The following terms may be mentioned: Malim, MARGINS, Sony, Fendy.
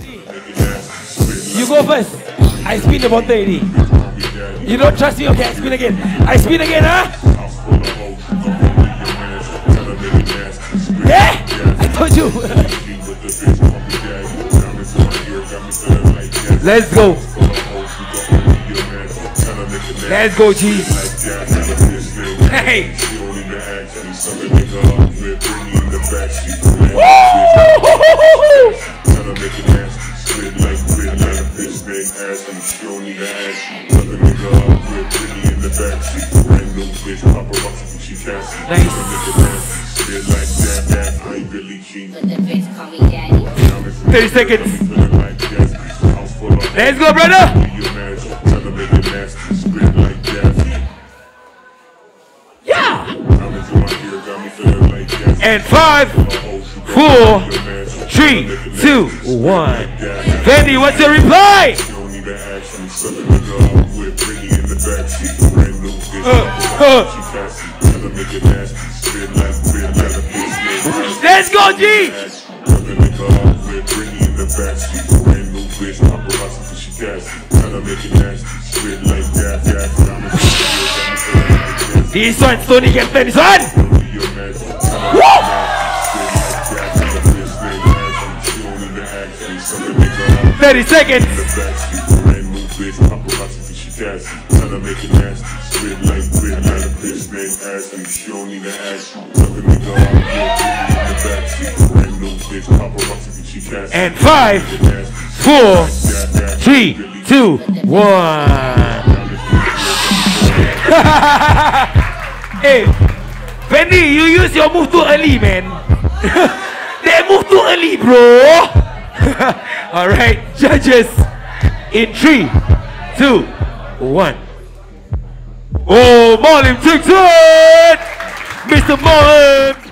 You go first. I spin about 30. You don't trust me? Okay, I spin again. I spin again, huh? Yeah? I told you. Let's go. Let's go, G. Hey. Nice. 30 seconds. Let's go, brother. Yeah. And 5, 4, 3, 2, 1. Fendy, what's your reply? Let's go, G! This one, Sony can play this one! Woo! 30 seconds! Make it nasty, spit like grit, not a bitch named Ashley. She don't need to ask you. Fuck a nigga, I'm in the backseat. Random bitch, paparazzi, she cast. And 5, 4, 3, 2, 1. Hey, Fendy, you use your move too early, man. They move too early, bro. All right, judges. In 3, 2, 1. Oh, Malim tricks it! Mr. Malim!